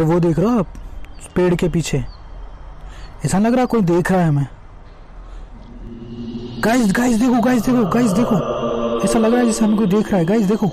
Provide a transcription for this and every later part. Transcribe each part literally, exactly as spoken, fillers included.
Sir वो देख रहा आप पेड़ के पीछे, ऐसा लग रहा कोई देख रहा है हमें। गाइस गाइस देखो गाइस देखो गाइस देखो, ऐसा लग रहा है जैसे हमें कोई देख रहा है। गाइस देखो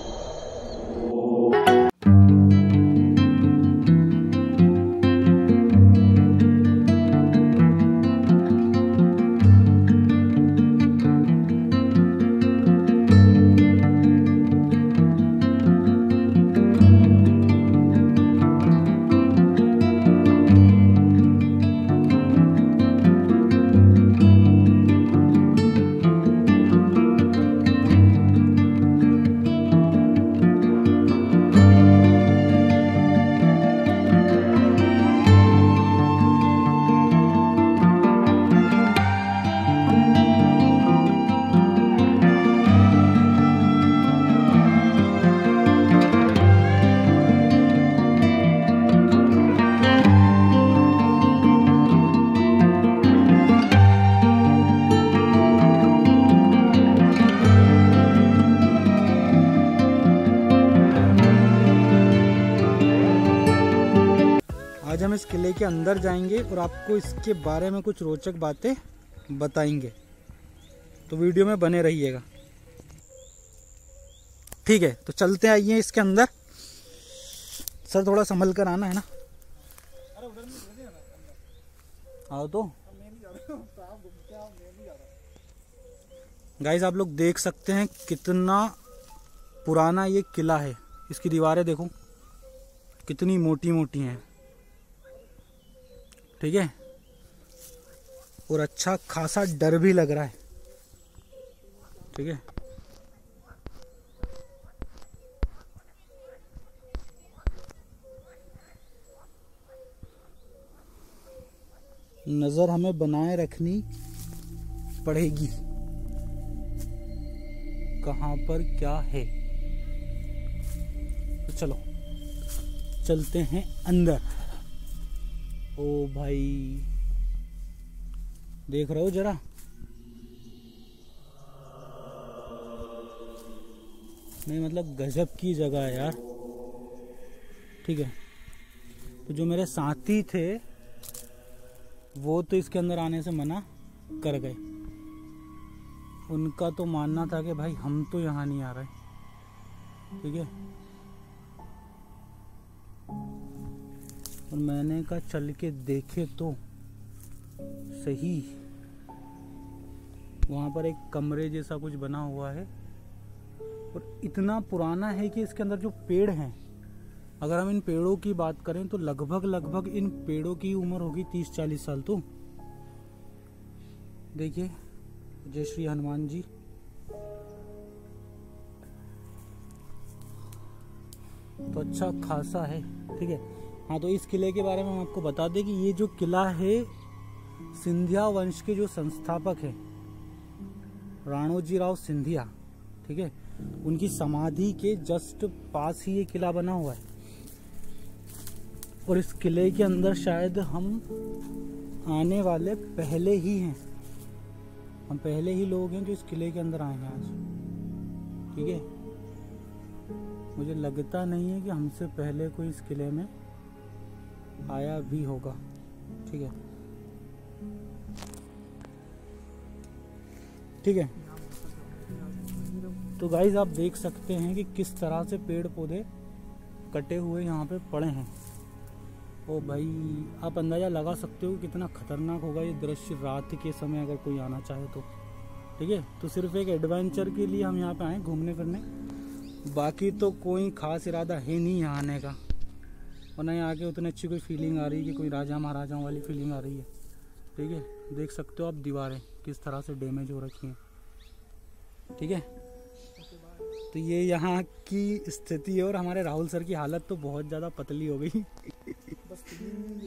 हम इस किले के अंदर जाएंगे और आपको इसके बारे में कुछ रोचक बातें बताएंगे, तो वीडियो में बने रहिएगा। ठीक है, तो चलते आइए इसके अंदर। सर थोड़ा संभल कर आना है ना। आओ तो गाइस, आप लोग देख सकते हैं कितना पुराना ये किला है। इसकी दीवारें देखो कितनी मोटी मोटी हैं। ठीक है, और अच्छा खासा डर भी लग रहा है। ठीक है, नजर हमें बनाए रखनी पड़ेगी कहां पर क्या है। तो चलो चलते हैं अंदर। ओ भाई देख रहे हो जरा, नहीं मतलब गजब की जगह है यार। ठीक है, तो जो मेरे साथी थे वो तो इसके अंदर आने से मना कर गए। उनका तो मानना था कि भाई हम तो यहाँ नहीं आ रहे। ठीक है, और मैंने कहा चल के देखे तो सही। वहाँ पर एक कमरे जैसा कुछ बना हुआ है और इतना पुराना है कि इसके अंदर जो पेड़ हैं, अगर हम इन पेड़ों की बात करें तो लगभग लगभग इन पेड़ों की उम्र होगी तीस चालीस साल। तो देखिए जय श्री हनुमान जी। तो अच्छा खासा है। ठीक है, हाँ, तो इस किले के बारे में हम आपको बता दें कि ये जो किला है सिंधिया वंश के जो संस्थापक है राणोजी राव सिंधिया, ठीक है, उनकी समाधि के जस्ट पास ही ये किला बना हुआ है। और इस किले के अंदर शायद हम आने वाले पहले ही हैं, हम पहले ही लोग हैं जो इस किले के अंदर आए हैं आज। ठीक है, मुझे लगता नहीं है कि हमसे पहले कोई इस किले में आया भी होगा। ठीक है ठीक है, तो गाइज आप देख सकते हैं कि किस तरह से पेड़ पौधे कटे हुए यहाँ पे पड़े हैं। ओ भाई, आप अंदाजा लगा सकते हो कितना खतरनाक होगा ये दृश्य रात के समय अगर कोई आना चाहे तो। ठीक है, तो सिर्फ एक एडवेंचर के लिए हम यहाँ पे आए घूमने फिरने, बाकी तो कोई खास इरादा है नहीं यहाँ आने का। और ना यहाँ आके उतनी अच्छी कोई फीलिंग आ रही है कि कोई राजा महाराजाओं वाली फीलिंग आ रही है। ठीक है, देख सकते हो आप दीवारें किस तरह से डैमेज हो रखी हैं। ठीक है, तो ये यहाँ की स्थिति है। और हमारे राहुल सर की हालत तो बहुत ज़्यादा पतली हो गई।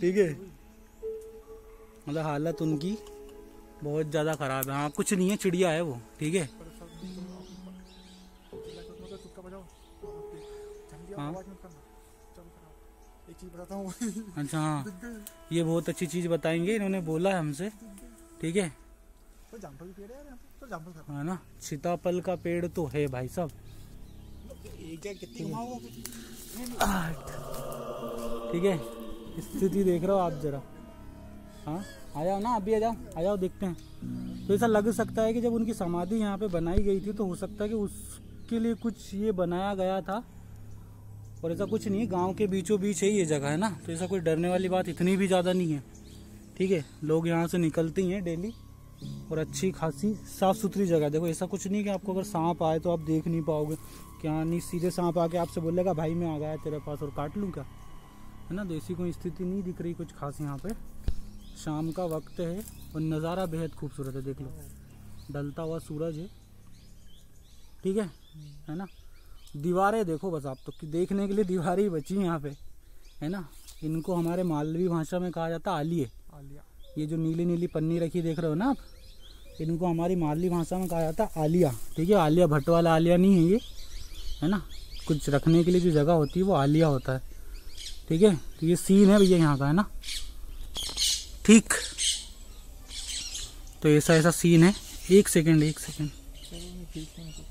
ठीक है, मतलब हालत उनकी बहुत ज़्यादा ख़राब है। हाँ, कुछ नहीं है, चिड़िया है वो। ठीक है, हाँ बताता हूँ। अच्छा हाँ, ये बहुत अच्छी चीज़ बताएंगे, इन्होंने बोला है हमसे। ठीक है, है ना, सीताफल का पेड़ तो है भाई साहब। ठीक है, स्थिति देख रहे हो आप जरा। हाँ आ जाओ ना, अभी आ जाओ, आ जाओ, देखते हैं। तो ऐसा लग सकता है कि जब उनकी समाधि यहाँ पे बनाई गई थी तो हो सकता है कि उसके लिए कुछ ये बनाया गया था, और ऐसा कुछ नहीं है, गाँव के बीचों बीच है ये जगह, है ना। तो ऐसा कोई डरने वाली बात इतनी भी ज़्यादा नहीं है, ठीक है। लोग यहाँ से निकलते हैं डेली, और अच्छी खासी साफ़ सुथरी जगह। देखो ऐसा कुछ नहीं कि आपको अगर सांप आए तो आप देख नहीं पाओगे, क्या नहीं सीधे सांप आके आपसे बोलेगा भाई मैं आ गया तेरे पास और काट लूँ क्या, है ना। तो ऐसी कोई स्थिति नहीं दिख रही कुछ खास यहाँ पे। शाम का वक्त है और नज़ारा बेहद खूबसूरत है, देख लो ढलता हुआ सूरज है, ठीक है, है ना। दीवारें देखो बस आप तो, कि देखने के लिए दीवारें ही बची यहाँ पे, है ना। इनको हमारे मालवी भाषा में कहा जाता है आलिये। ये जो नीली नीली पन्नी रखी देख रहे हो ना आप, इनको हमारी मालवी भाषा में कहा जाता है आलिया, ठीक है। आलिया भट्ट वाला आलिया नहीं है ये, है ना। कुछ रखने के लिए जो जगह होती है वो आलिया होता है, ठीक है। तो ये सीन है भैया यहाँ का, है ना, ठीक। तो ऐसा ऐसा सीन है। एक सेकेंड एक सेकेंड